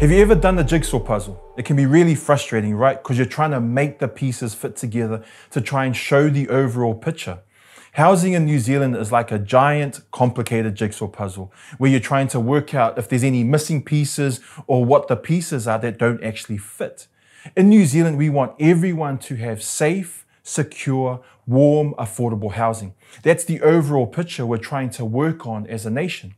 Have you ever done a jigsaw puzzle? It can be really frustrating, right? Because you're trying to make the pieces fit together to try and show the overall picture. Housing in New Zealand is like a giant, complicated jigsaw puzzle where you're trying to work out if there's any missing pieces or what the pieces are that don't actually fit. In New Zealand, we want everyone to have safe, secure, warm, affordable housing. That's the overall picture we're trying to work on as a nation.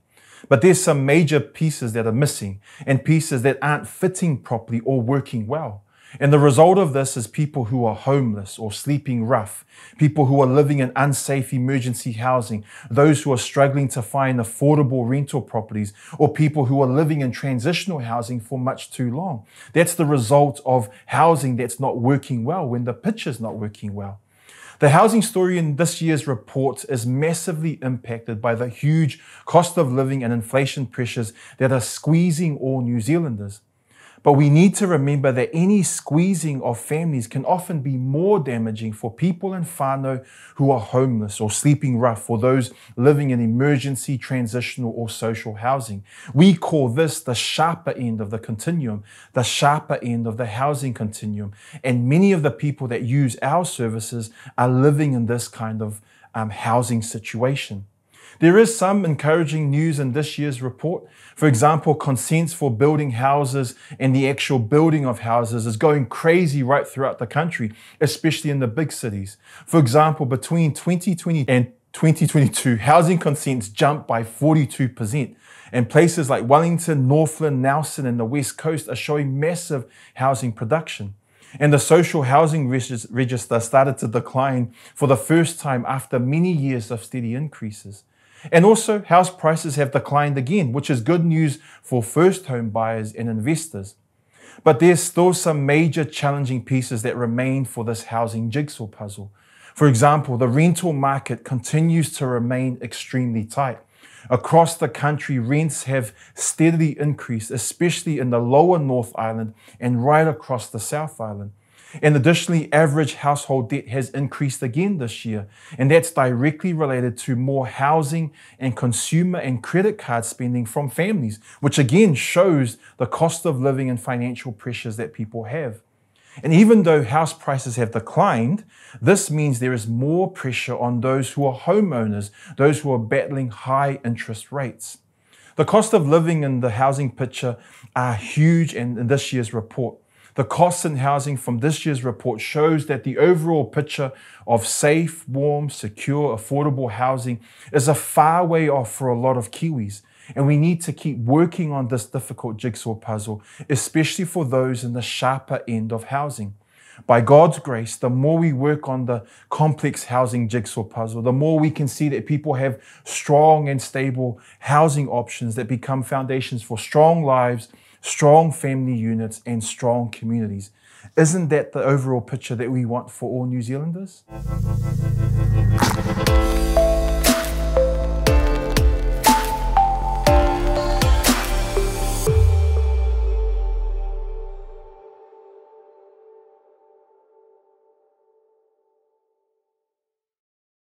But there's some major pieces that are missing and pieces that aren't fitting properly or working well. And the result of this is people who are homeless or sleeping rough, people who are living in unsafe emergency housing, those who are struggling to find affordable rental properties, or people who are living in transitional housing for much too long. That's the result of housing that's not working well when the picture's not working well. The housing story in this year's report is massively impacted by the huge cost of living and inflation pressures that are squeezing all New Zealanders. But we need to remember that any squeezing of families can often be more damaging for people in whānau who are homeless or sleeping rough, or those living in emergency, transitional or social housing. We call this the sharper end of the continuum, the sharper end of the housing continuum. And many of the people that use our services are living in this kind of housing situation. There is some encouraging news in this year's report. For example, consents for building houses and the actual building of houses is going crazy right throughout the country, especially in the big cities. For example, between 2020 and 2022, housing consents jumped by 42%. And places like Wellington, Northland, Nelson and the West Coast are showing massive housing production. And the social housing register started to decline for the first time after many years of steady increases. And also, house prices have declined again, which is good news for first home buyers and investors. But there's still some major challenging pieces that remain for this housing jigsaw puzzle. For example, the rental market continues to remain extremely tight. Across the country, rents have steadily increased, especially in the lower North Island and right across the South Island. And additionally, average household debt has increased again this year, and that's directly related to more housing and consumer and credit card spending from families, which again shows the cost of living and financial pressures that people have. And even though house prices have declined, this means there is more pressure on those who are homeowners, those who are battling high interest rates. The cost of living and the housing picture are huge in this year's report. The costs in housing from this year's report shows that the overall picture of safe, warm, secure, affordable housing is a far way off for a lot of Kiwis. And we need to keep working on this difficult jigsaw puzzle, especially for those in the sharper end of housing. By God's grace, the more we work on the complex housing jigsaw puzzle, the more we can see that people have strong and stable housing options that become foundations for strong lives, strong family units and strong communities. Isn't that the overall picture that we want for all New Zealanders?